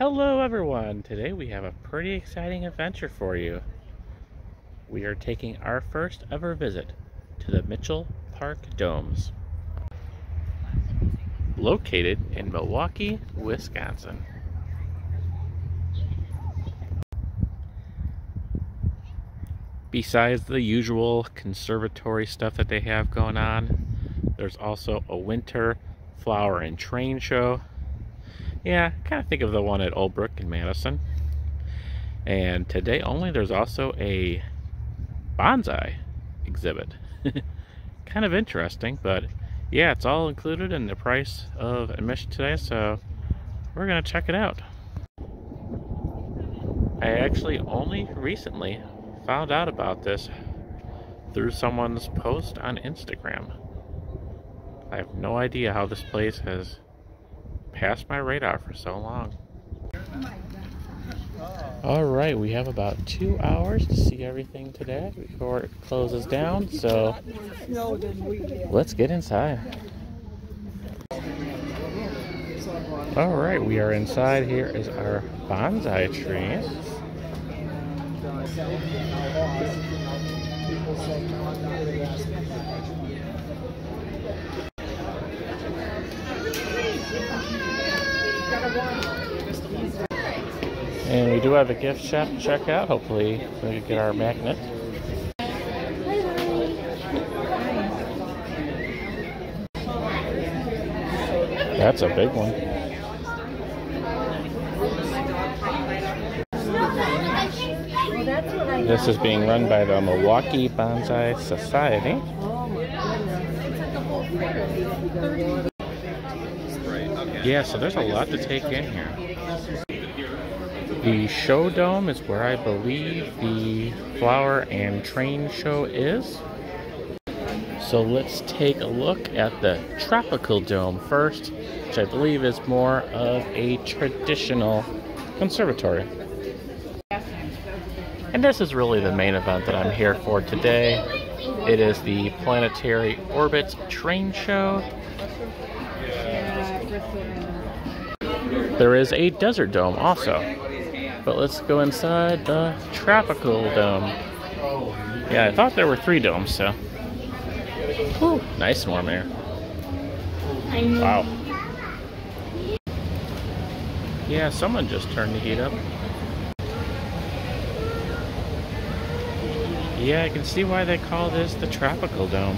Hello everyone! Today we have a pretty exciting adventure for you. We are taking our first ever visit to the Mitchell Park Domes, located in Milwaukee, Wisconsin. Besides the usual conservatory stuff that they have going on, there's also a winter flower and train show. Yeah, kind of think of the one at Oak Brook in Madison. And today only, there's also a bonsai exhibit. Kind of interesting, but yeah, it's all included in the price of admission today, so we're gonna check it out. I actually only recently found out about this through someone's post on Instagram. I have no idea how this place has passed my radar for so long. Alright, we have about 2 hours to see everything today before it closes down, so let's get inside. Alright, we are inside. Here is our bonsai trees. And we do have a gift shop to check out. Hopefully we can get our magnet. That's a big one. This is being run by the Milwaukee Bonsai Society. Yeah, so there's a lot to take in here. The show dome is where I believe the flower and train show is. So let's take a look at the tropical dome first, which I believe is more of a traditional conservatory. And this is really the main event that I'm here for today. It is the Plant-itary Orbits train show. There is a desert dome also. But let's go inside the tropical dome. Yeah, I thought there were 3 domes, so. Whew, nice and warm air. Wow. Yeah, someone just turned the heat up. Yeah, I can see why they call this the tropical dome.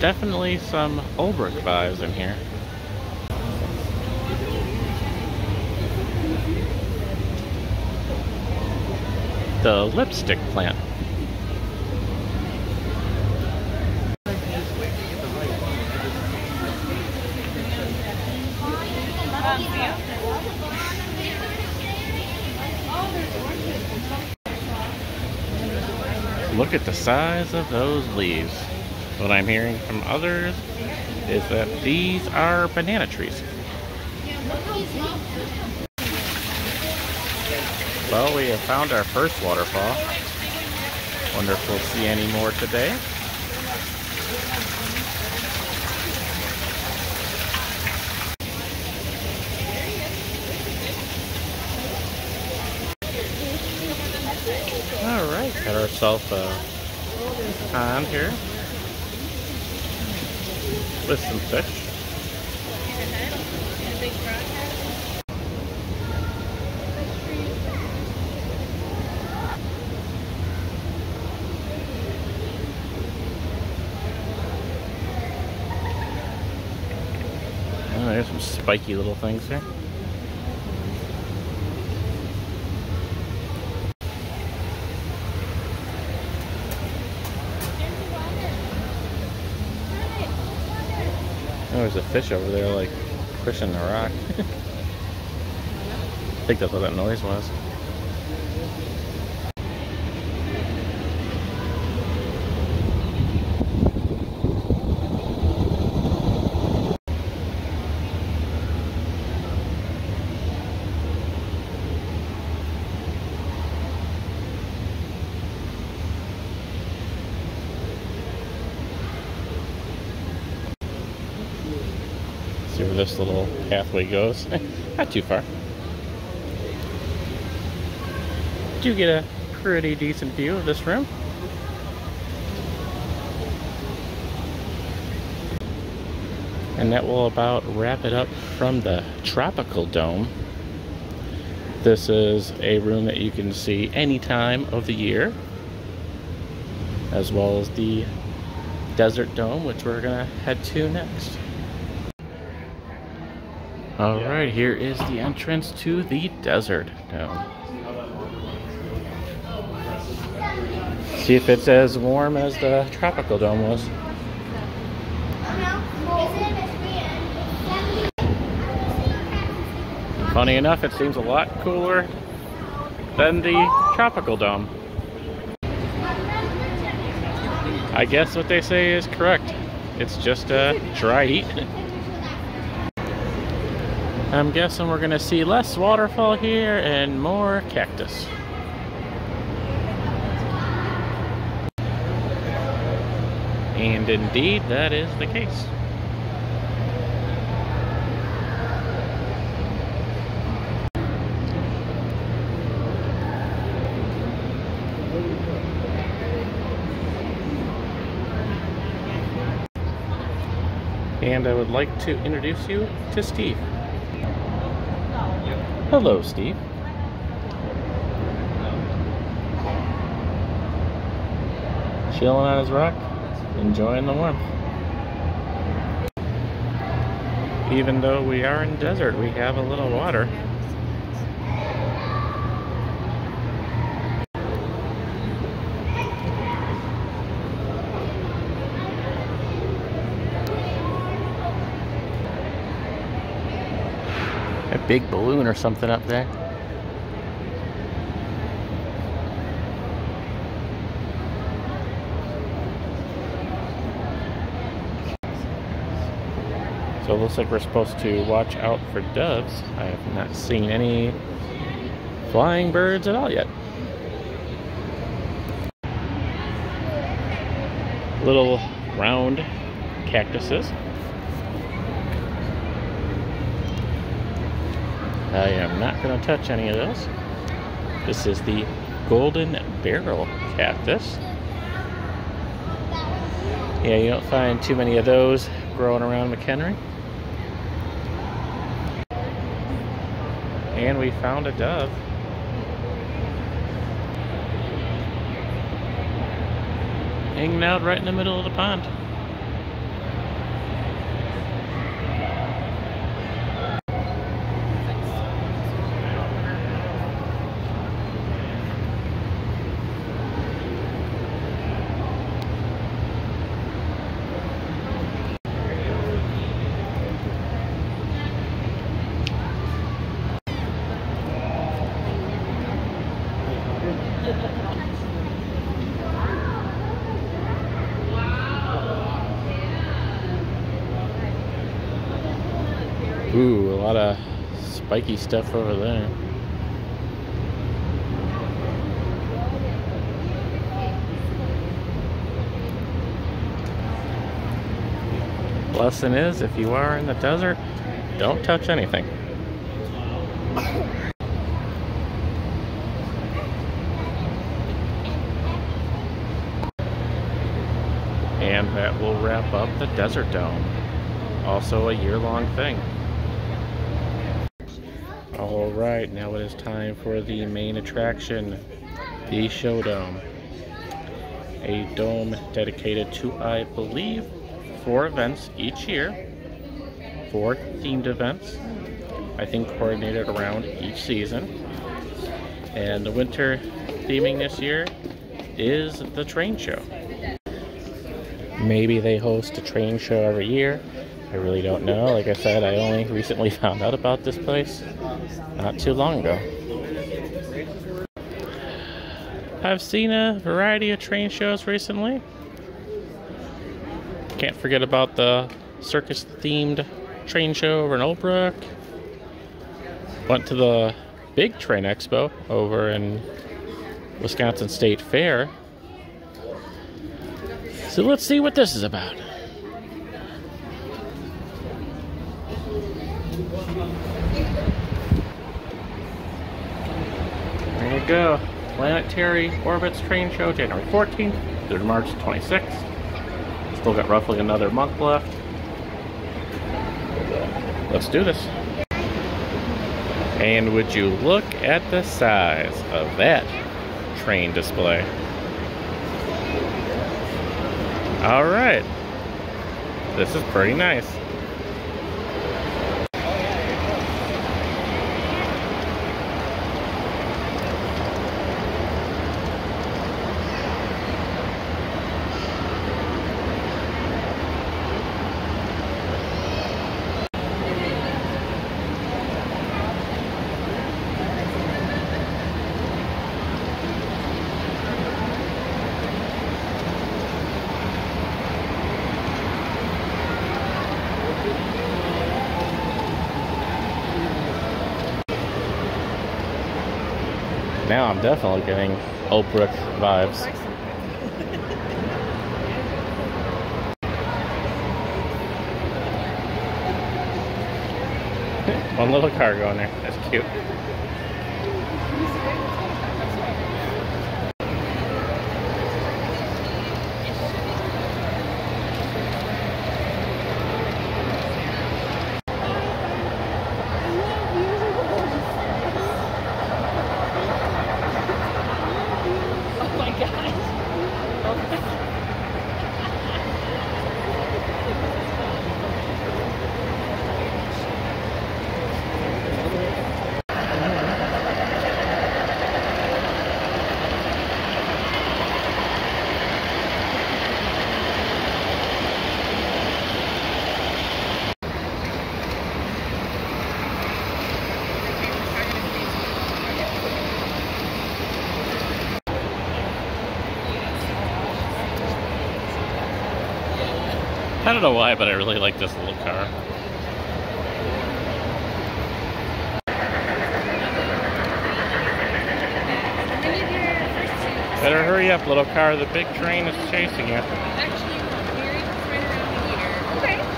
Definitely some Oldbrook vibes in here. The lipstick plant. Look at the size of those leaves. What I'm hearing from others is that these are banana trees. Well, we have found our first waterfall. Wonder if we'll see any more today. All right, got ourselves a pond here with some fish. Oh, there's some spiky little things here. Oh, there's a fish over there, like, pushing the rock. I think that's what that noise was. See where this little pathway goes. Not too far. Do get a pretty decent view of this room. And that will about wrap it up from the Tropical Dome. This is a room that you can see any time of the year, as well as the Desert Dome, which we're gonna head to next. All right, here is the entrance to the Desert Dome. See if it's as warm as the Tropical Dome was. Funny enough, it seems a lot cooler than the Tropical Dome. I guess what they say is correct. It's just a dry heat. I'm guessing we're gonna see less waterfall here and more cactus. And indeed, that is the case. And I would like to introduce you to Steve. Hello, Steve. Chilling on his rock, enjoying the warmth. Even though we are in desert, we have a little water. Big balloon or something up there. So it looks like we're supposed to watch out for doves. I have not seen any flying birds at all yet. Little round cactuses. I am not going to touch any of those. This is the golden barrel cactus. Yeah, you don't find too many of those growing around McHenry. And we found a dove. Hanging out right in the middle of the pond. Ooh, a lot of spiky stuff over there. Lesson is, if you are in the desert, don't touch anything. And that will wrap up the Desert Dome. Also a year-long thing. All right, now it is time for the main attraction, the Show Dome. A dome dedicated to, I believe, 4 events each year. 4 themed events, I think coordinated around each season. And the winter theming this year is the train show. Maybe they host a train show every year. I really don't know. Like I said, I only recently found out about this place not too long ago. I've seen a variety of train shows recently. Can't forget about the circus-themed train show over in Oak Brook. Went to the big train expo over in Wisconsin State Fair. So let's see what this is about. There you go. Plant-itary Orbits Train Show, January 14th through March 26th. Still got roughly another month left. Let's do this. And would you look at the size of that train display? All right. This is pretty nice. Now I'm definitely getting Oak Brook vibes. One little car going there. That's cute. I don't know why, but I really like this little car. Better hurry up, little car. The big train is chasing you. Actually, we're right around the meter. Okay.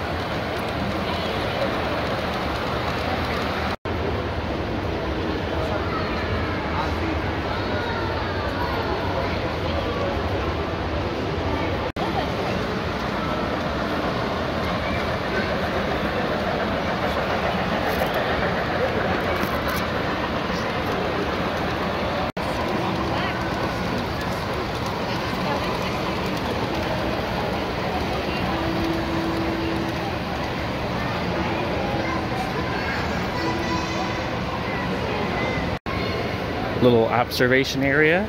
Little observation area,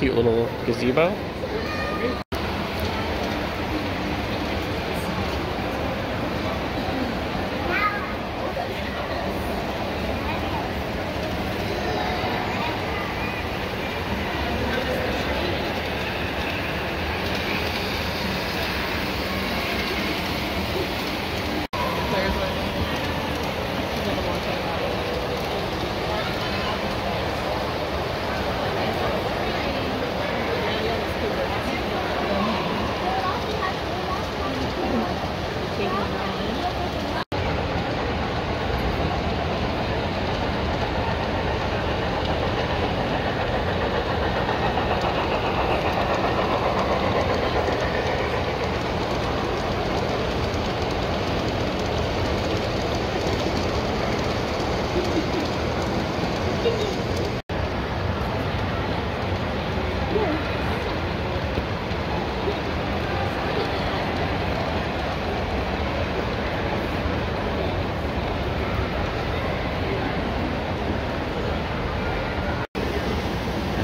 cute little gazebo.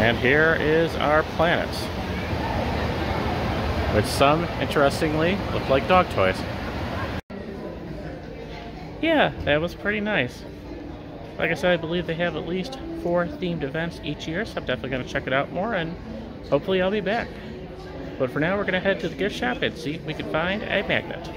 And here is our planet, which some, interestingly, look like dog toys. Yeah, that was pretty nice. Like I said, I believe they have at least 4 themed events each year, so I'm definitely going to check it out more, and hopefully I'll be back. But for now, we're going to head to the gift shop and see if we can find a magnet.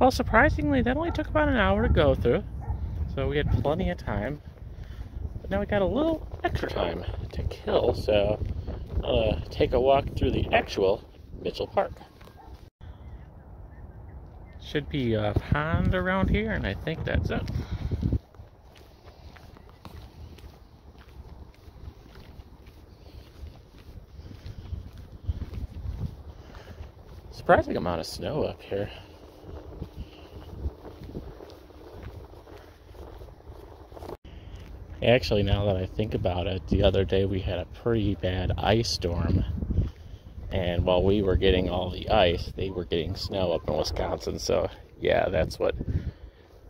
Well, surprisingly, that only took about an hour to go through, so we had plenty of time. But now we got a little extra time to kill, so take a walk through the actual Mitchell Park. Should be a pond around here, and I think that's it. Surprising amount of snow up here. Actually, now that I think about it, the other day we had a pretty bad ice storm. And while we were getting all the ice, they were getting snow up in Wisconsin. So, yeah, that's what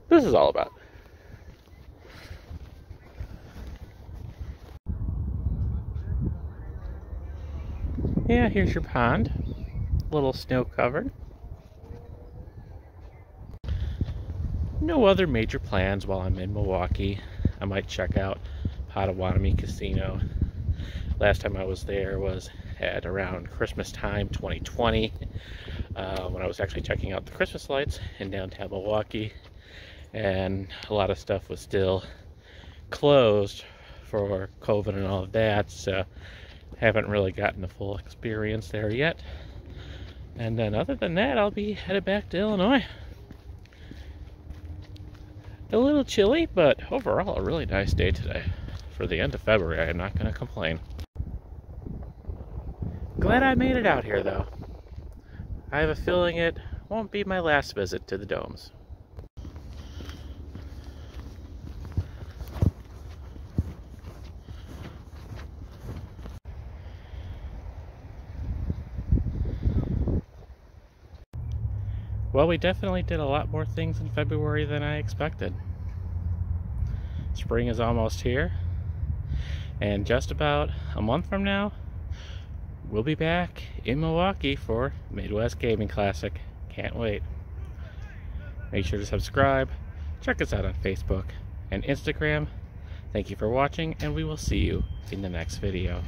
this is all about. Yeah, here's your pond. A little snow covered. No other major plans while I'm in Milwaukee. I might check out Potawatomi Casino. Last time I was there was at around Christmas time 2020, when I was actually checking out the Christmas lights in downtown Milwaukee, and a lot of stuff was still closed for COVID and all of that, so haven't really gotten the full experience there yet. And then other than that, I'll be headed back to Illinois. A little chilly, but overall a really nice day today. For the end of February, I'm not going to complain. Glad I made it out here, though. I have a feeling it won't be my last visit to the domes. Well, we definitely did a lot more things in February than I expected. Spring is almost here, and just about a month from now, we'll be back in Milwaukee for Midwest Gaming Classic. Can't wait. Make sure to subscribe, check us out on Facebook and Instagram. Thank you for watching, and we will see you in the next video.